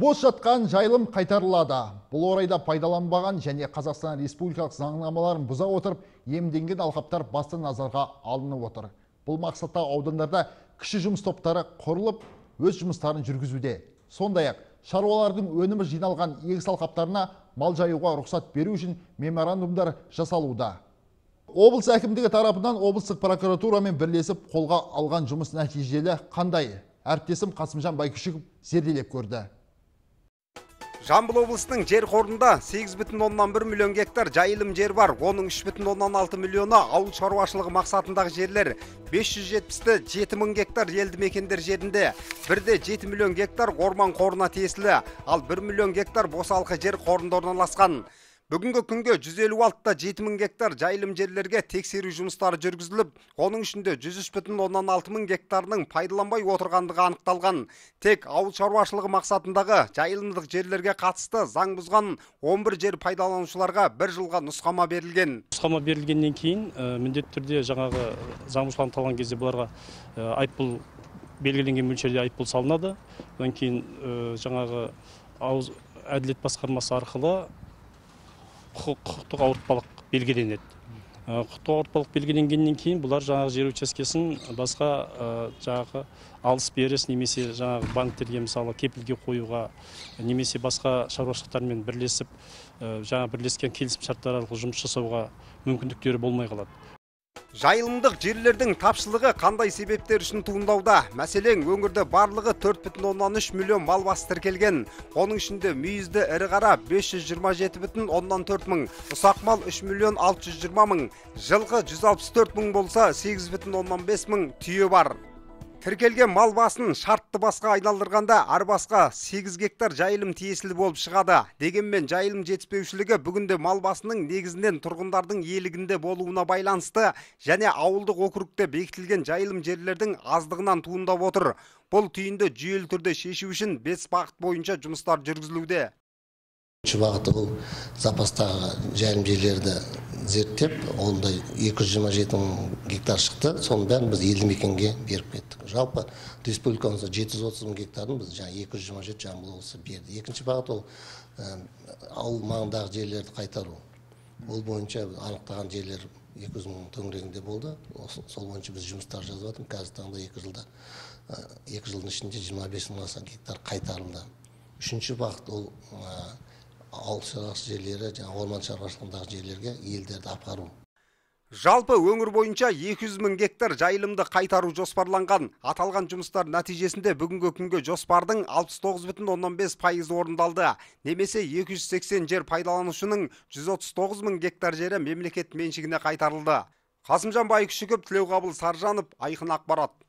Boş жатқан жайылым қайтарылады. Бұл орайда пайдаланбаған және Қазақстан Республикалық заңнамаларын бұза отырып, емденген алқаптар басты назарға алынып отыр. Бұл мақсатта аудандарда кіші жұмыс топтары құрылып, өз жұмыстарын жүргізуде. Сондай-ақ, шаруалардың өнімі жиналған егіс алқаптарына мал жаюға рұқсат беру үшін меморандумдар жасалуда. Облыс әкімдігі тарапынан облыстық прокуратурамен бірлесіп қолға алған жұмыс нәтижелі қандай? Әріптесім Қасымжан Байкүшіков зерделеп көрді. Жамбыл облысының жер қорында 8,1 миллион гектар жайылым жер бар. Оның 3,6 миллионы ауыл шаруашылығы мақсатындағы жерлер, 570-7000 гектар елді мекендер жерінде, бірде 7 миллион гектар орман қорына тиесілі, ал 1 миллион гектар босалқы жер қорында орналасқан. Бүгінгі күнге 156-та 7000 гектар жайылым жерлерге тексеру жұмыстары жүргізіліп, оның ішінде 103,6 мың гектарының пайдаланбай отырғандығы анықталған. Тек ауыл шаруашылығы мақсатындағы жайылымдық жерлерге қатысты заң бұзған 11 жер пайдаланушыларға 1 жылға нұсқама берілген. Нұсқама берілгеннен кейін міндетті түрде жаңағы заң бұзған талған кезде бұларға айыппұл белгіленген мөлшерде айыппұл салынады. Одан кейін жаңағы әділет басқармасы арқылы құқықтық ауыртпалық белгіленеді. Құқықтық ауыртпалық белгіленгеннен кейін бұлар жаңағы жер учаскесін басқа жаңағы алыс беріс немесе жаңағы банктерге мысалы кепілге қоюға немесе басқа шаруашылықтармен бірлесіп жаңа бірлескен келісім шарттар арқылы жұмыс жасауға мүмкіндіктері болмай қалады. Жайылымдық жерлердің тапшылығы қандай себептер үшін туындауда? Мәселен, өңірде барлығы 4,3 миллион мал басы тіркелген. Оның ішінде мүйізді ірі қара 527,4 мың, ұсақ мал 3,620 мың, жылқы 164 мың болса 8,5 мың түйе бар. Тіркелген мал басын шартты басқа айналдырғанда ар басқа 8 гектар жайылым тиесілі болып шығады. Дегенмен жайылым жетіспеушілігі бүгінде мал басының негізінен тұрғындардың иелігінде болуына байланысты және ауылдық округте бекітілген жайылым жерлердің аздығынан туындап отыр. Бұл түйінді жүйелі түрде шешу үшін 5 бағыт бойынша жұмыстар жүргізілуде. Үшінші бағыты бұл запастағы жайылым жерлерді зерттеп, онда 227 гектар шықты, соның бәрін біз елді мекенге беріп кеттік. Жалпы республикамызда 730 мың гектарын біз жаңа 227 Жамбыл облысы берді. Екінші бағыт ол ауыл маңындағы жерлерді қайтару. Ол бойынша анықтаған жерлер 200 мың төңірегінде болды. Сол бойынша біз жұмыстар жазып жатырмыз. Қазіргі таңда 2 жылдың ішінде 25 мың аса гектар қайтарылды. Үшінші бағыт ол ауыл шаруашылық жерлері және орман шаруашылығындағы жерлерге елдерді апару. Жалпы өңір бойынша 200 мың гектар жайылымды қайтару жоспарланған. Аталған жұмыстар нәтижесінде бүгінгі күнге жоспардың 69,5% орындалды. Немесе 280 жер пайдаланушының 139 мың гектар жері мемлекет меншігіне қайтарылды. Қасымжан Байкүшіков, Тілеуғабыл Саржанов, Айқын Ақпарат.